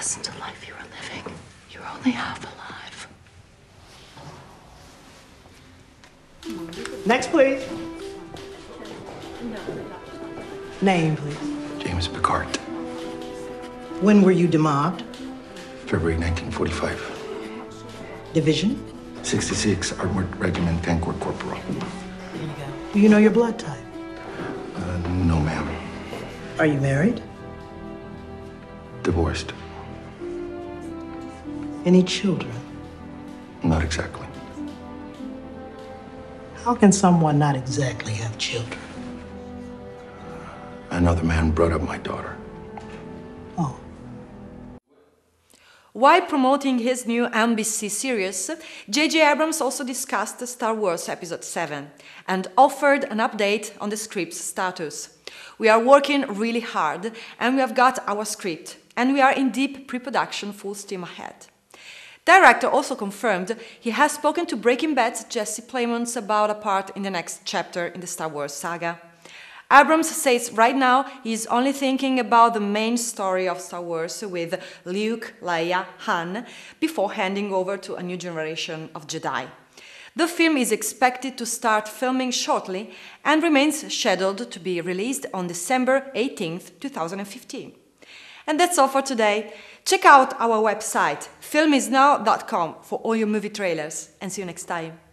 Listen to life you are living. You're only half alive. Next, please. Name, please. James Picard. When were you demobbed? February 1945. Division? 66, Armored Regiment, Tank Corps Corporal. There you go. Do you know your blood type? No, ma'am. Are you married? Divorced. Any children? Not exactly. How can someone not exactly have children? Another man brought up my daughter. Oh. While promoting his new NBC series, J.J. Abrams also discussed Star Wars Episode 7 and offered an update on the script's status. We are working really hard and we have got our script, and we are in deep pre-production, full steam ahead. Director also confirmed he has spoken to Breaking Bad's Jesse Plemons about a part in the next chapter in the Star Wars saga. Abrams says right now he is only thinking about the main story of Star Wars with Luke, Leia, Han, before handing over to a new generation of Jedi. The film is expected to start filming shortly and remains scheduled to be released on December 18th, 2015. And that's all for today. Check out our website filmisnow.com for all your movie trailers, and see you next time.